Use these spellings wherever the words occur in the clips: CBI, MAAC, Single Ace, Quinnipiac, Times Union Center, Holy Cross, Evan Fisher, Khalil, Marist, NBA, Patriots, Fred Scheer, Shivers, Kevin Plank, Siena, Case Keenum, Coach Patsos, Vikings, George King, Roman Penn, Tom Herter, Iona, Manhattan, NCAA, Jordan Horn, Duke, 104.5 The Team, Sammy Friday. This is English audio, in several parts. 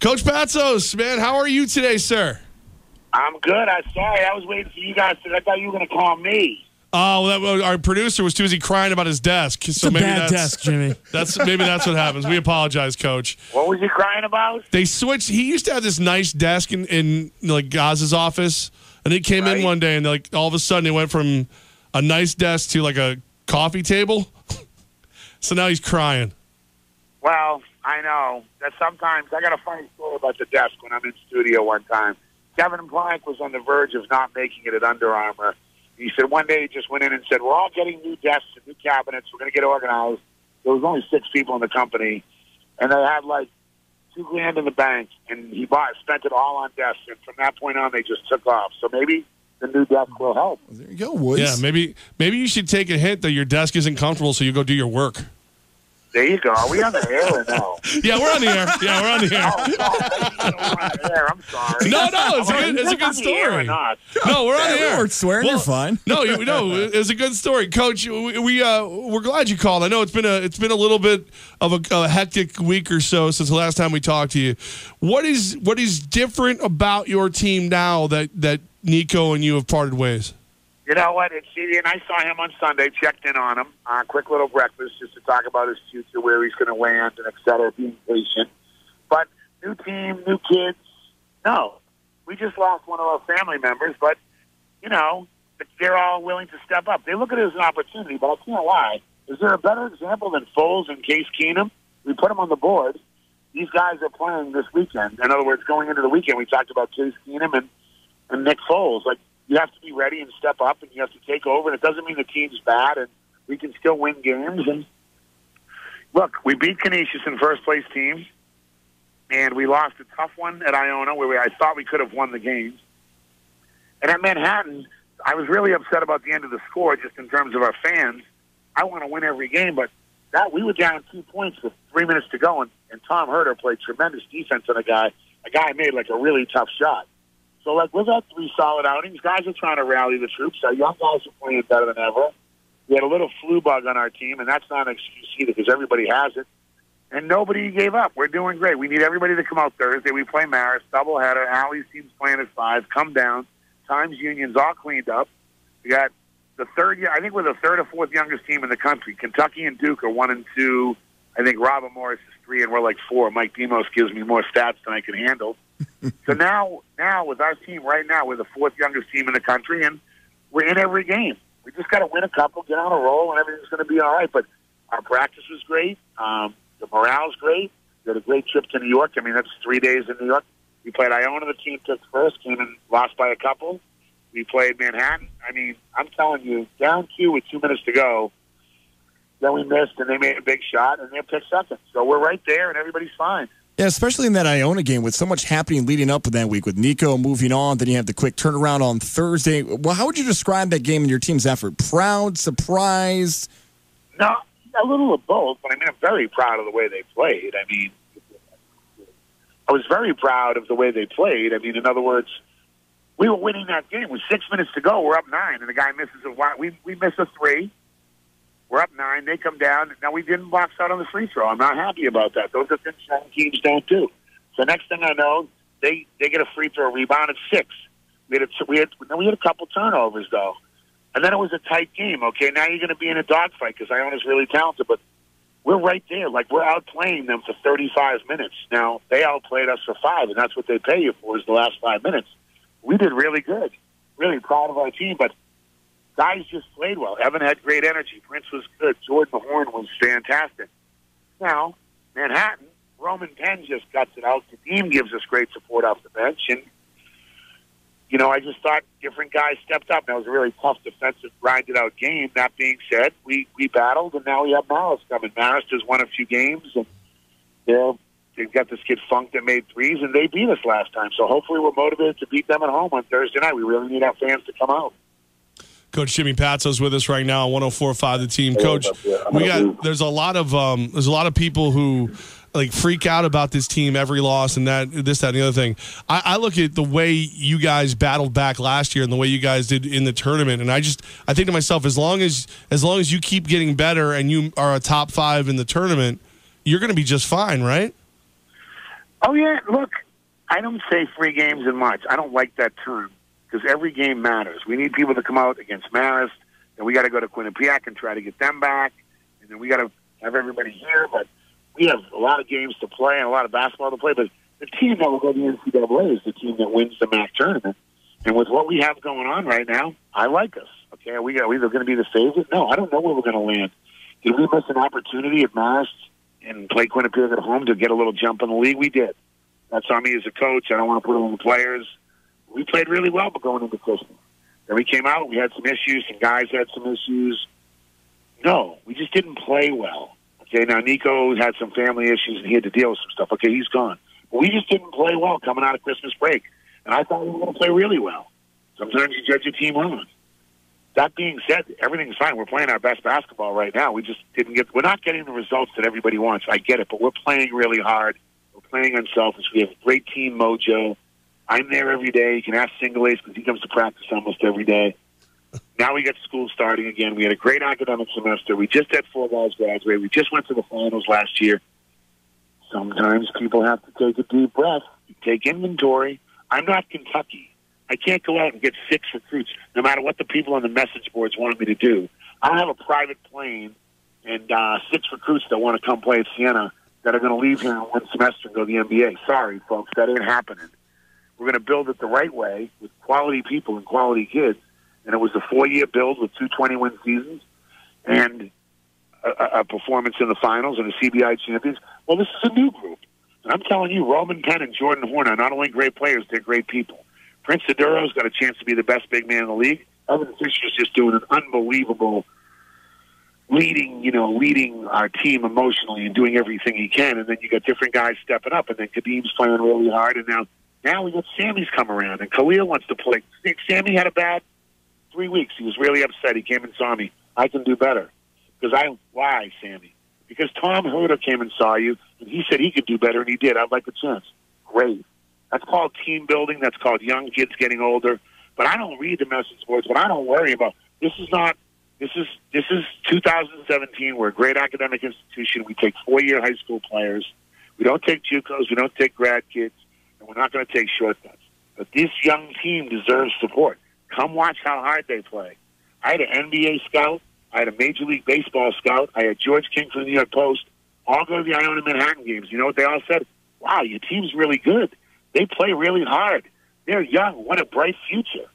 Coach Patsos, man, how are you today, sir? I'm good. I'm sorry. I was waiting for you guys. I thought you were going to call me. Oh, well, our producer was too busy crying about his desk. So it's a bad desk, Jimmy. Maybe that's what happens. We apologize, Coach. What was he crying about? They switched. He used to have this nice desk in like Gaza's office, and he came in one day, and like all of a sudden, it went from a nice desk to like a coffee table. So now he's crying. Well, I know that sometimes I got a funny story about the desk when I'm in studio one time. Kevin Plank was on the verge of not making it at Under Armour. He said one day he just went in and said, we're all getting new desks and new cabinets. We're going to get organized. There was only 6 people in the company, and they had like $2,000 in the bank, and he spent it all on desks. And from that point on, they just took off. So maybe the new desk will help. There you go, Woods. Yeah, maybe you should take a hint that your desk isn't comfortable, so you go do your work. There you go. Are we on the air or no? Yeah, we're on the air. Yeah, we're on the air. Oh, I'm sorry. No, it's a good story. No, we're on the air. We're swearing. Well, you're fine. No, it's a good story, Coach. We're glad you called. I know it's been a little bit of a hectic week or so since the last time we talked to you. What is different about your team now that Nico and you have parted ways? You know what? And I saw him on Sunday, checked in on him, quick little breakfast just to talk about his future, where he's going to land, and et cetera, being patient. But new team, new kids, no. We just lost one of our family members, but, you know, they're all willing to step up. They look at it as an opportunity, but I can't lie. Is there a better example than Foles and Case Keenum? We put them on the board. These guys are playing this weekend. In other words, going into the weekend, we talked about Case Keenum and Nick Foles, like, you have to be ready and step up, and you have to take over. And it doesn't mean the team's bad, and we can still win games. And look, we beat Canisius in first-place team, and we lost a tough one at Iona where I thought we could have won the game. And at Manhattan, I was really upset about the end of the score just in terms of our fans. I want to win every game, but that we were down 2 points with 3 minutes to go, and Tom Herter played tremendous defense on a guy. A guy made, like, a really tough shot. So, like, we've had 3 solid outings. Guys are trying to rally the troops. Our young guys are playing better than ever. We had a little flu bug on our team, and that's not an excuse either because everybody has it. And nobody gave up. We're doing great. We need everybody to come out Thursday. We play Marist, doubleheader. Allie's team's playing at 5. Come down. Times Union's all cleaned up. We got the we're the 3rd or 4th youngest team in the country. Kentucky and Duke are 1 and 2. I think Robert Morris is 3, and we're like 4. Mike Demos gives me more stats than I can handle. So now with our team right now, we're the 4th youngest team in the country, and we're in every game. We just got to win a couple, get on a roll, and everything's going to be all right. But our practice was great. The morale's great. We had a great trip to New York. I mean, that's 3 days in New York. We played Iona, the team took first, came and lost by a couple. We played Manhattan. I mean, I'm telling you, down 2 with 2 minutes to go. Then we missed, and they made a big shot, and they picked second. So we're right there, and everybody's fine. Yeah, especially in that Iona game with so much happening leading up to that week with Nico moving on. Then you have the quick turnaround on Thursday. Well, how would you describe that game and your team's effort? Proud, surprised? No, a little of both. But, I mean, I'm very proud of the way they played. I mean, I was very proud of the way they played. I mean, in other words, we were winning that game. With 6 minutes to go, we're up 9, and the guy misses a wide. We miss a 3. We're up 9. They come down. Now, we didn't box out on the free throw. I'm not happy about that. Those are things that teams don't do. So next thing I know, they get a free throw rebound at 6. We had a couple turnovers, though. And then it was a tight game, okay? Now you're going to be in a dogfight because Iona's really talented. But we're right there. Like, we're outplaying them for 35 minutes. Now, they outplayed us for 5, and that's what they pay you for is the last 5 minutes. We did really good. Really proud of our team, but guys just played well. Evan had great energy. Prince was good. Jordan Horn was fantastic. Now, Manhattan, Roman Penn just guts it out. The team gives us great support off the bench. And, you know, I just thought different guys stepped up. That was a really tough defensive, grinded-out game. That being said, we battled, and now we have Marist coming. Marist has won a few games, and they've got this kid Funk that made 3s, and they beat us last time. So hopefully we're motivated to beat them at home on Thursday night. We really need our fans to come out. Coach Jimmy Patsos with us right now on 104.5 The Team. Coach, there's a lot of people who like freak out about this team every loss and that and the other thing. I look at the way you guys battled back last year and the way you guys did in the tournament, and I think to myself, as long as you keep getting better and you are a top 5 in the tournament, you're going to be just fine, right? Oh, yeah, look, I don't say 3 games in March. I don't like that term because every game matters. We need people to come out against Marist, and we got to go to Quinnipiac and try to get them back, and then we got to have everybody here. But we have a lot of games to play and a lot of basketball to play. But the team that will go to the NCAA is the team that wins the MAAC tournament. And with what we have going on right now, I like us. Okay, are we either going to be the favorite? No, I don't know where we're going to land. Did we miss an opportunity at Marist and play Quinnipiac at home to get a little jump in the league? We did. That's on me as a coach. I don't want to put it on the players. We played really well, but going into Christmas. Then we came out, we had some issues, some guys had some issues. No, we just didn't play well. Okay, now Nico had some family issues and he had to deal with some stuff. Okay, he's gone. But we just didn't play well coming out of Christmas break. And I thought we were going to play really well. Sometimes you judge a team on. That being said, everything's fine. We're playing our best basketball right now. We just didn't get. We're not getting the results that everybody wants. I get it, but we're playing really hard. We're playing unselfish. We have great team mojo. I'm there every day. You can ask Single Ace because he comes to practice almost every day. Now we got school starting again. We had a great academic semester. We just had 4 guys graduate. We just went to the finals last year. Sometimes people have to take a deep breath, take inventory. I'm not Kentucky. I can't go out and get 6 recruits, no matter what the people on the message boards wanted me to do. I have a private plane and 6 recruits that want to come play at Siena that are going to leave here in 1 semester and go to the NBA. Sorry, folks, that ain't happening. We're going to build it the right way with quality people and quality kids. And it was a 4-year build with 2 20-win seasons and a performance in the finals and a CBI champions. Well, this is a new group. And I'm telling you, Roman Penn and Jordan Horn are not only great players, they're great people. Prince Aduro's got a chance to be the best big man in the league. Evan Fisher's just doing an unbelievable leading our team emotionally and doing everything he can. And then you got different guys stepping up. And then Kadeem's playing really hard. And now we got Sammy's come around. And Khalil wants to play. Sammy had a bad 3 weeks. He was really upset. He came and saw me. I can do better. Why, Sammy? Because Tom Herter came and saw you, and he said he could do better, and he did. I'd like a chance. Great. That's called team building. That's called young kids getting older. But I don't read the message boards. What I don't worry about, this is 2017. We're a great academic institution. We take 4-year high school players. We don't take JUCOs. We don't take grad kids. And we're not going to take shortcuts. But this young team deserves support. Come watch how hard they play. I had an NBA scout. I had a Major League Baseball scout. I had George King from the New York Post. All go to the Iona Manhattan games. You know what they all said? Wow, your team's really good. They play really hard. They're young. What a bright future.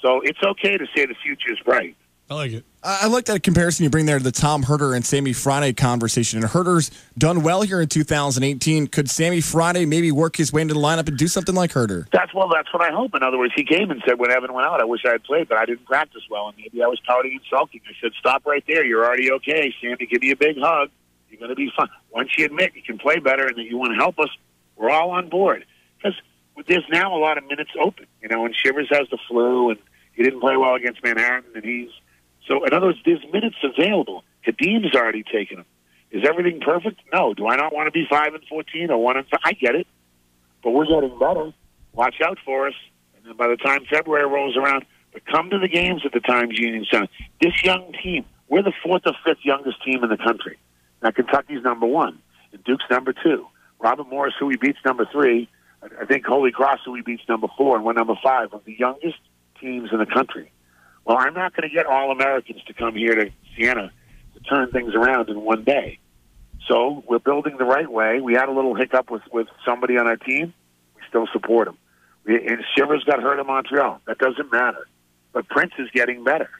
So it's okay to say the future is bright. I like it. I like that comparison you bring there to the Tom Herter and Sammy Friday conversation. And Herter's done well here in 2018. Could Sammy Friday maybe work his way into the lineup and do something like Herter? That's what I hope. In other words, he came and said, when Evan went out, I wish I had played, but I didn't practice well. And maybe I was pouting and sulking. I said, stop right there. You're already okay. Sammy, give me a big hug. You're going to be fine. Once you admit you can play better and that you want to help us, we're all on board. Because there's now a lot of minutes open, and Shivers has the flu, and he didn't play well against Manhattan, and so in other words, there's minutes available. Kadeem's already taken them. Is everything perfect? No. Do I not want to be 5-14 or 1-5? I get it, but we're getting better. Watch out for us. And then by the time February rolls around, but come to the games at the Times Union Center. This young team, we're the 4th or 5th youngest team in the country. Now Kentucky's #1, and Duke's #2. Robert Morris, who he beats, #3. I think Holy Cross, who he beats, #4, and we're #5 of the youngest teams in the country. Well, I'm not going to get all Americans to come here to Siena to turn things around in 1 day. So we're building the right way. We had a little hiccup with somebody on our team. We still support him. And Shivers got hurt in Montreal. That doesn't matter. But Prince is getting better.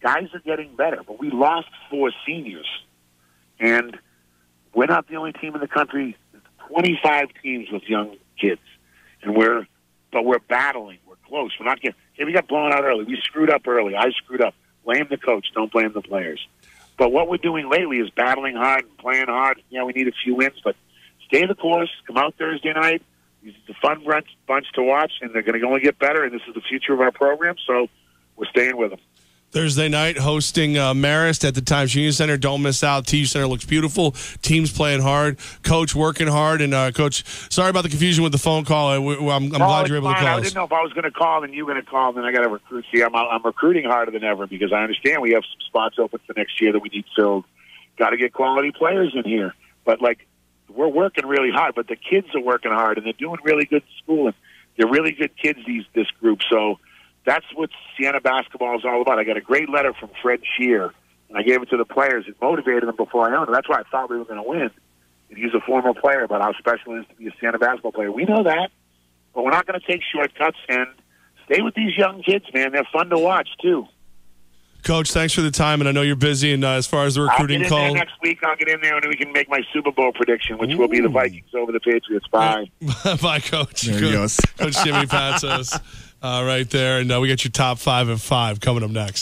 Guys are getting better. But we lost 4 seniors. And we're not the only team in the country. 25 teams with young kids, and we're battling. We're close. We're not getting. Hey, we got blown out early. We screwed up early. I screwed up. Blame the coach. Don't blame the players. But what we're doing lately is battling hard and playing hard. Yeah, we need a few wins, but stay the course. Come out Thursday night. It's a fun bunch to watch, and they're going to only get better. And this is the future of our program, so we're staying with them. Thursday night, hosting Marist at the Times Union Center. Don't miss out. TU Center looks beautiful. Team's playing hard. Coach working hard. And, Coach, sorry about the confusion with the phone call. I'm glad you're able to call us. I didn't know if I was going to call and you were going to call. Then I got to recruit. See, I'm recruiting harder than ever because I understand we have some spots open for next year that we need filled. Got to get quality players in here. But, like, we're working really hard, but the kids are working hard, and they're doing really good in school, and they're really good kids, this group. So that's what Siena basketball is all about. I got a great letter from Fred Scheer, and I gave it to the players. It motivated them before Iona. That's why I thought we were going to win. And he's a former player about how special it is to be a Siena basketball player. We know that, but we're not going to take shortcuts, and stay with these young kids, man. They're fun to watch, too. Coach, thanks for the time, and I know you're busy. And as far as the recruiting call, I'll get in there next week. I'll get in there, and we can make my Super Bowl prediction, which will be the Vikings over the Patriots. Bye, bye, Coach. There he goes. Coach Jimmy Patsos, right there, and we got your top 5 at 5 coming up next.